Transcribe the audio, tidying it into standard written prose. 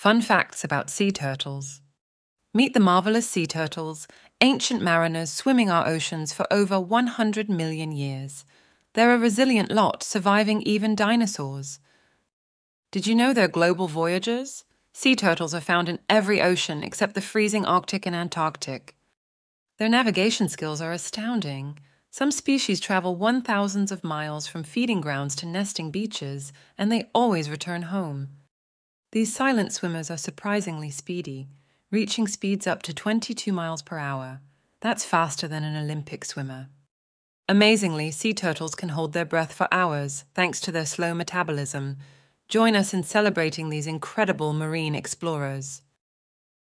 Fun facts about sea turtles. Meet the marvelous sea turtles, ancient mariners swimming our oceans for over 100 million years. They're a resilient lot, surviving even dinosaurs. Did you know they're global voyagers? Sea turtles are found in every ocean except the freezing Arctic and Antarctic. Their navigation skills are astounding. Some species travel 1,000s of miles from feeding grounds to nesting beaches, and they always return home. These silent swimmers are surprisingly speedy, reaching speeds up to 22 miles per hour. That's faster than an Olympic swimmer. Amazingly, sea turtles can hold their breath for hours, thanks to their slow metabolism. Join us in celebrating these incredible marine explorers.